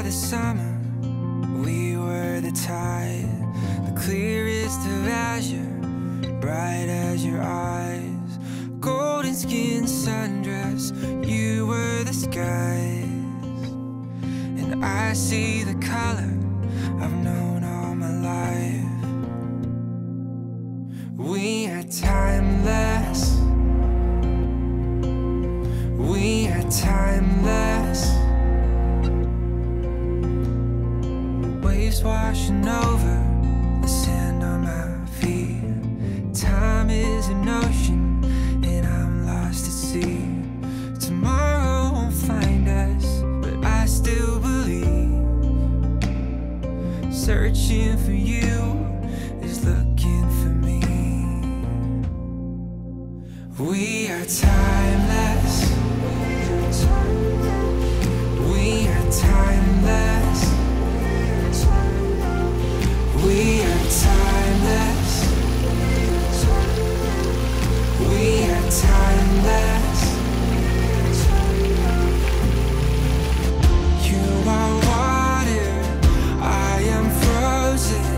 are the summer, we were the tide, the clearest of azure, bright as your eyes. Golden skin sundress, you were the skies. And I see the color I've known all my life. We are timeless, we are timeless. Waves washing over the sand on my feet. Time is an ocean and I'm lost at sea. Tomorrow won't find us, but I still believe. Searching for you is looking for me. We are timeless, we are timeless. We are timeless. We are timeless. You are water, I am frozen.